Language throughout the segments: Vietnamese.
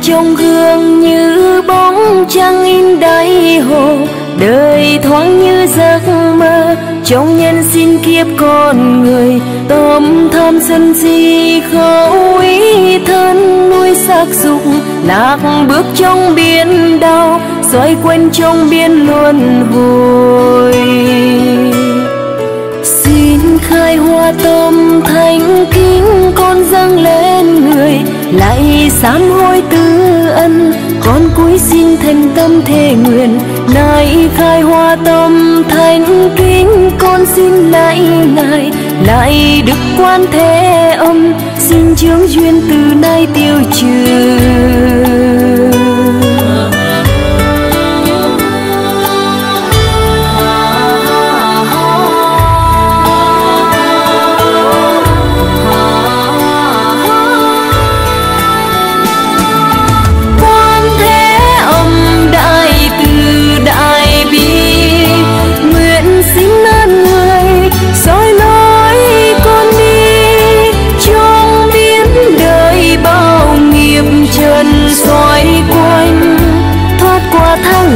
trong gương như bóng trăng in đáy hồ, đời thoáng như giấc mơ trong nhân sinh kiếp con người. Tôm thơm xuân di khâu ý thân nuôi xác dục, lạc bước trong biển đau xoay quanh trong biển luân hồi. Xin khai hoa tâm thánh kính con dâng lên người, lạy sám hối tư ân con cúi xin thành tâm thề nguyện. Này khai hoa tâm thánh kính con xin lạy lại, lạy Đức Quan Thế Âm xin chướng duyên từ nay tiêu trừ.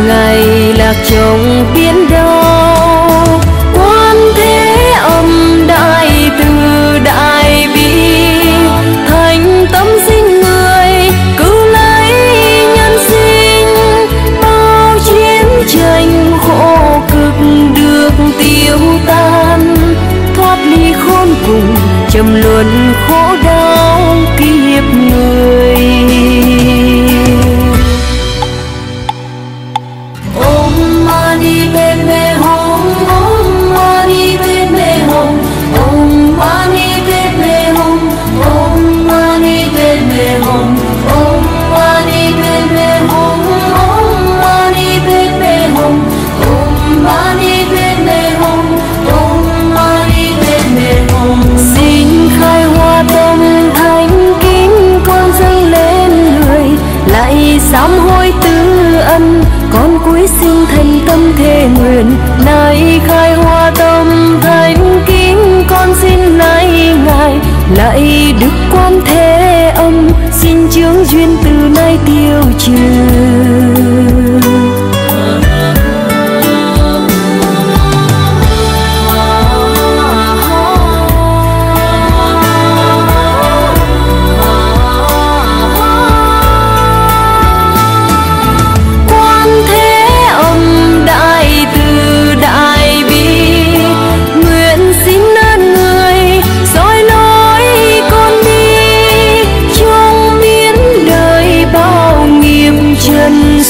Ngày lạc trong biển đâu, Quan Thế Âm đại từ đại bi, thành tâm sinh người cứu lấy nhân sinh. Bao chiến tranh khổ cực được tiêu tan, thoát ly khốn cùng trầm luân khổ đau kiếp người. Sám hối tư ân con cúi xin thành tâm thề nguyện. Này khai hoa tâm thánh kính con xin lạy ngài, lạy Đức Quan Thế Âm xin chướng duyên từ nay tiêu trừ.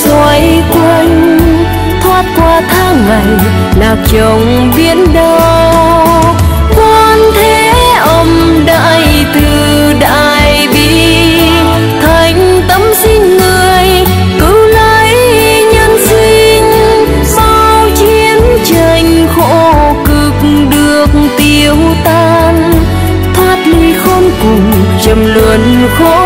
Xoay quanh thoát qua tháng ngày lạc trong biển đâu, Quan Thế Âm đại từ đại bi, thành tâm xin người cứu lấy nhân sinh. Bao chiến tranh khổ cực được tiêu tan, thoát ly khốn cùng trầm luân khổ